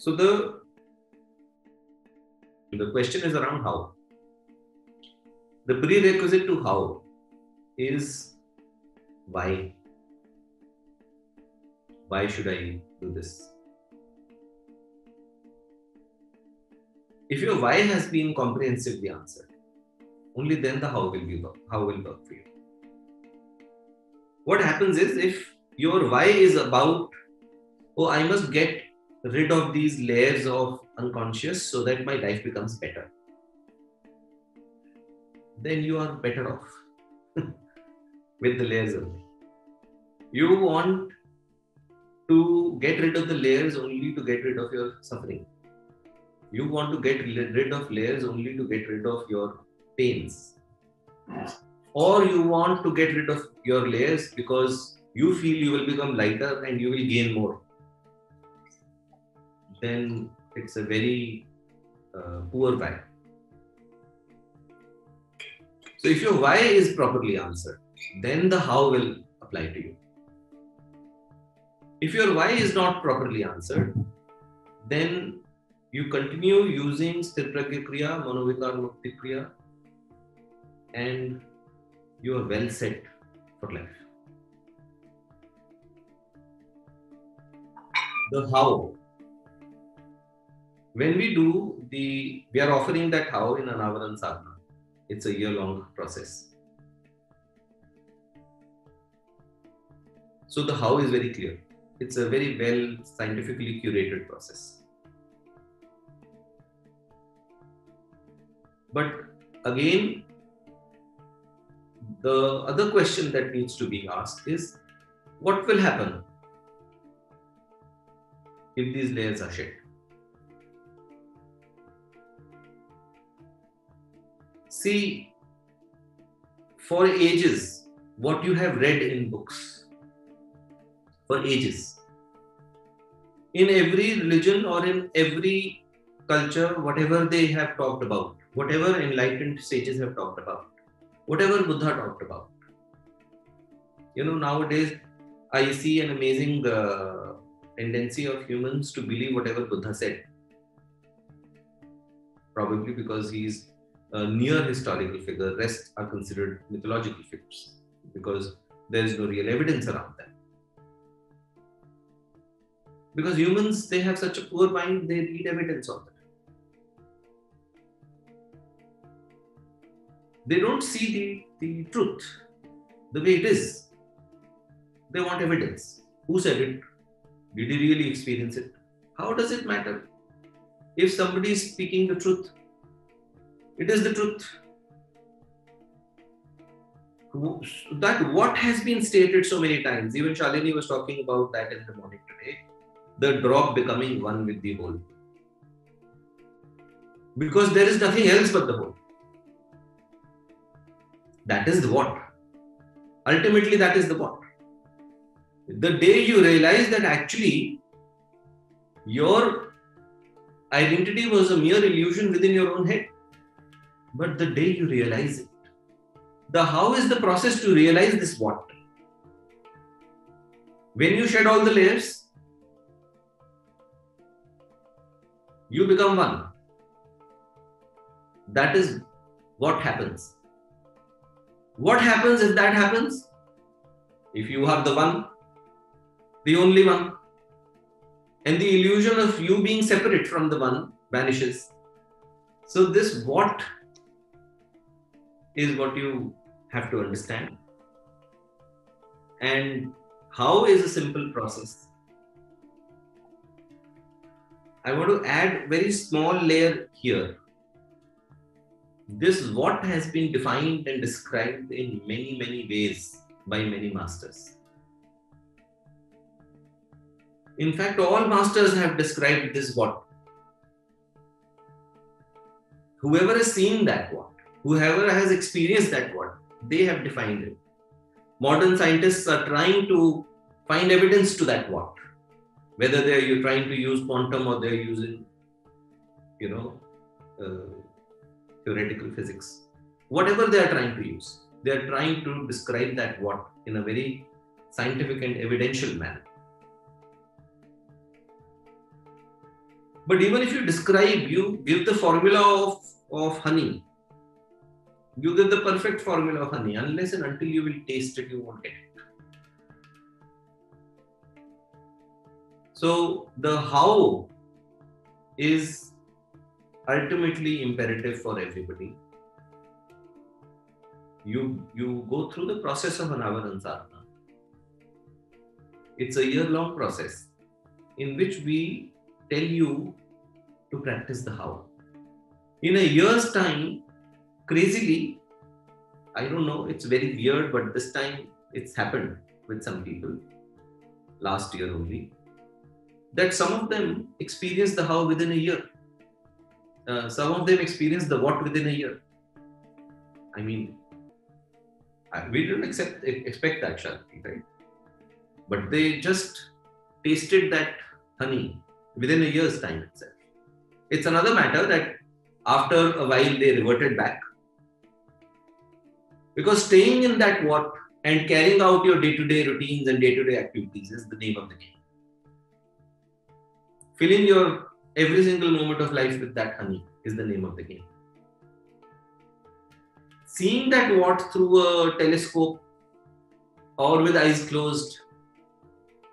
So the question is around how. The prerequisite to how is why. Why should I do this? If your why has been comprehensively answered, only then the how will work for you. What happens is, if your why is about, oh, I must get rid of these layers of unconscious so that my life becomes better, then you are better off with the layers only. You want to get rid of the layers only to get rid of your suffering. You want to get rid of layers only to get rid of your pains. Or you want to get rid of your layers because you feel you will become lighter and you will gain more. Then it's a very poor why. So if your why is properly answered, then the how will apply to you. If your why is not properly answered, then you continue using sthir prakriya, manovikaran mukti kriya, and you are well set for life. The how. When we do the, we are offering that how in Anavaran Sadhna. It's a year-long process. So the how is very clear. It's a very well scientifically curated process. But again, the other question that needs to be asked is, what will happen if these layers are shed? See, for ages, what you have read in books, for ages, in every religion or in every culture, whatever they have talked about, whatever enlightened sages have talked about, whatever Buddha talked about. You know, nowadays, I see an amazing tendency of humans to believe whatever Buddha said. Probably because he is a near historical figure, rest are considered mythological figures because there is no real evidence around them. Because humans, they have such a poor mind, they need evidence of it. They don't see the truth the way it is. They want evidence. Who said it? Did he really experience it? How does it matter? If somebody is speaking the truth, it is the truth. That what has been stated so many times, even Shalini was talking about that in the morning today, the drop becoming one with the whole. Because there is nothing else but the whole. That is the what. Ultimately, that is the what. The day you realize that actually your identity was a mere illusion within your own head. But the day you realize it, the how is the process to realize this what. When you shed all the layers, you become one. That is what happens. What happens if that happens? If you are the one, the only one, and the illusion of you being separate from the one vanishes. So this what is what you have to understand. And how is a simple process. I want to add a very small layer here. This what has been defined and described in many, many ways by many masters. In fact, all masters have described this what. Whoever has seen that what, whoever has experienced that what, they have defined it. Modern scientists are trying to find evidence to that what, whether they are trying to use quantum or they are using, you know, theoretical physics. Whatever they are trying to use, they are trying to describe that what in a very scientific and evidential manner. But even if you describe, you give the formula of honey. You give the perfect formula of honey. Unless and until you will taste it, you won't get it. So the how is ultimately imperative for everybody. You go through the process of Anavaran Sadhna. It's a year-long process in which we tell you to practice the how. In a year's time, crazily, I don't know, it's very weird, but this time it's happened with some people, last year only, that some of them experienced the how within a year. Some of them experienced the what within a year. I mean, we didn't expect that, Shalini, right? But they just tasted that honey within a year's time itself. It's another matter that after a while they reverted back. Because staying in that what and carrying out your day-to-day routines and day-to-day activities is the name of the game. Filling your every single moment of life with that honey is the name of the game. Seeing that what through a telescope or with eyes closed,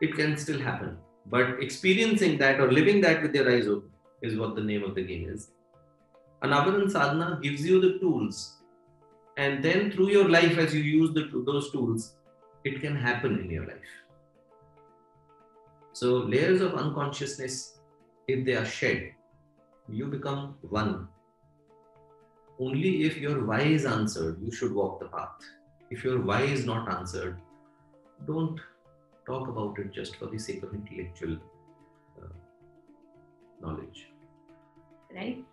it can still happen. But experiencing that or living that with your eyes open is what the name of the game is. Anavaran Sadhna gives you the tools, and then through your life, as you use those tools, it can happen in your life. So layers of unconsciousness, if they are shed, you become one. Only if your why is answered, you should walk the path. If your why is not answered, don't talk about it just for the sake of intellectual knowledge. Right.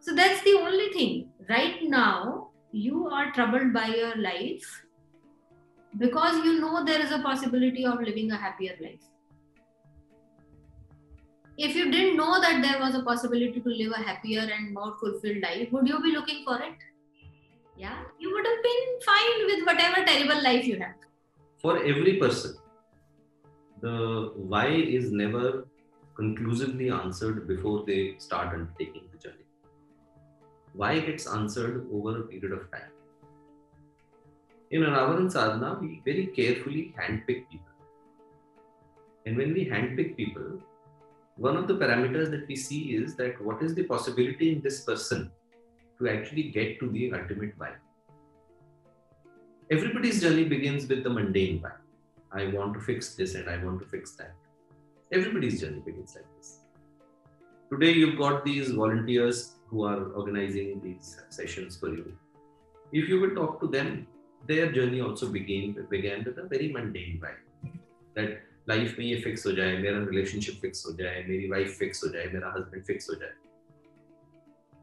So that's the only thing. Right now, you are troubled by your life because you know there is a possibility of living a happier life. If you didn't know that there was a possibility to live a happier and more fulfilled life, would you be looking for it? Yeah, you would have been fine with whatever terrible life you have. For every person, the why is never conclusively answered before they start undertaking the journey. Why gets answered over a period of time. In Anavaran Sadhna, we very carefully handpick people. And when we handpick people, one of the parameters that we see is that what is the possibility in this person to actually get to the ultimate why. Everybody's journey begins with the mundane why. I want to fix this and I want to fix that. Everybody's journey begins like this. Today you've got these volunteers who are organizing these sessions for you. If you will talk to them, their journey also began with a very mundane why. That life mein ye fix ho jaye, mera relationship fix ho jaye, meri wife fix ho jaye, mera husband fix ho jaye.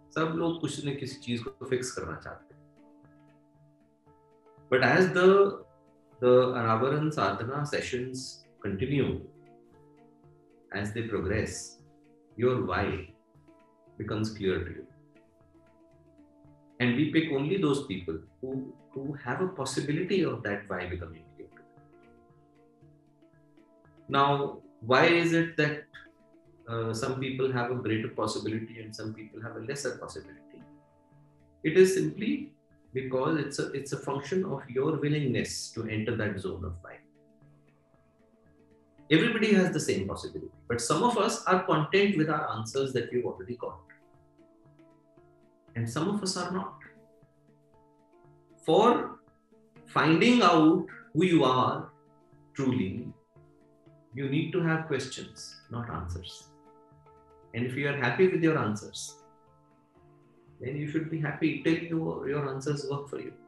Sab log kuch na kisi cheez ko fix karna chahte hain. But as the Anavaran Sadhana sessions continue, as they progress, your why becomes clear to you. And we pick only those people who have a possibility of that why becoming clear to you. Now, why is it that some people have a greater possibility and some people have a lesser possibility? It is simply because it's a function of your willingness to enter that zone of mind. Everybody has the same possibility, but some of us are content with our answers that we've already got. And some of us are not. For finding out who you are truly, you need to have questions, not answers. And if you are happy with your answers, then you should be happy till your answers work for you.